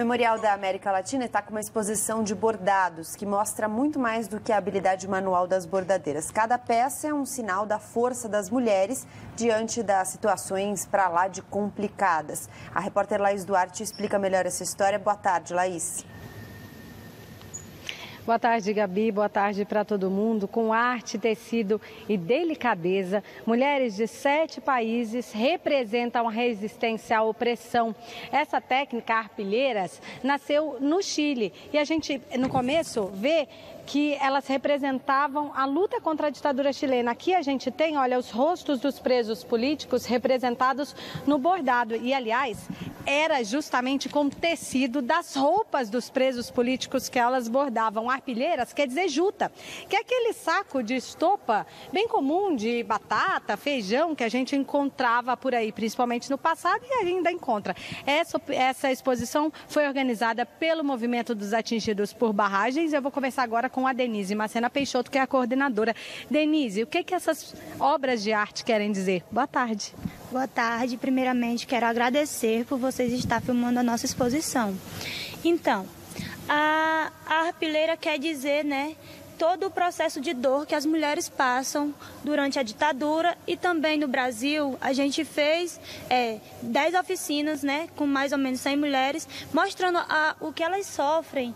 Memorial da América Latina está com uma exposição de bordados, que mostra muito mais do que a habilidade manual das bordadeiras. Cada peça é um sinal da força das mulheres diante das situações para lá de complicadas. A repórter Laís Duarte explica melhor essa história. Boa tarde, Laís. Boa tarde, Gabi. Boa tarde para todo mundo. Com arte, tecido e delicadeza, mulheres de 7 países representam a resistência à opressão. Essa técnica, arpilleras, nasceu no Chile. E a gente, no começo, vê que elas representavam a luta contra a ditadura chilena. Aqui a gente tem, olha, os rostos dos presos políticos representados no bordado. E, aliás, era justamente com tecido das roupas dos presos políticos que elas bordavam. Arpilheiras quer dizer juta, que é aquele saco de estopa bem comum de batata, feijão, que a gente encontrava por aí, principalmente no passado, e ainda encontra. Essa exposição foi organizada pelo Movimento dos Atingidos por Barragens. Eu vou conversar agora com a Denise Macena Peixoto, que é a coordenadora. Denise, o que que essas obras de arte querem dizer? Boa tarde. Boa tarde. Primeiramente, quero agradecer por vocês estarem filmando a nossa exposição. Então, a arpileira quer dizer, né, todo o processo de dor que as mulheres passam durante a ditadura, e também no Brasil a gente fez 10 oficinas, né, com mais ou menos 100 mulheres, mostrando o que elas sofrem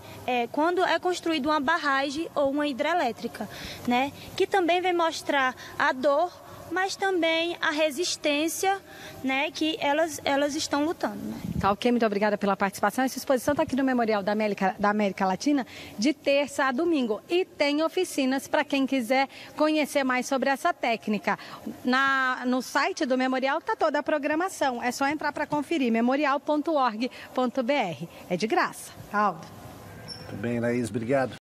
quando é construída uma barragem ou uma hidrelétrica, né, que também vem mostrar a dor, mas também a resistência, né, que elas estão lutando. Né? Tá, ok, muito obrigada pela participação. Essa exposição está aqui no Memorial da América Latina, de terça a domingo. E tem oficinas para quem quiser conhecer mais sobre essa técnica. No site do Memorial está toda a programação. É só entrar para conferir, memorial.org.br. É de graça. Aldo. Tudo bem, Laís, obrigado.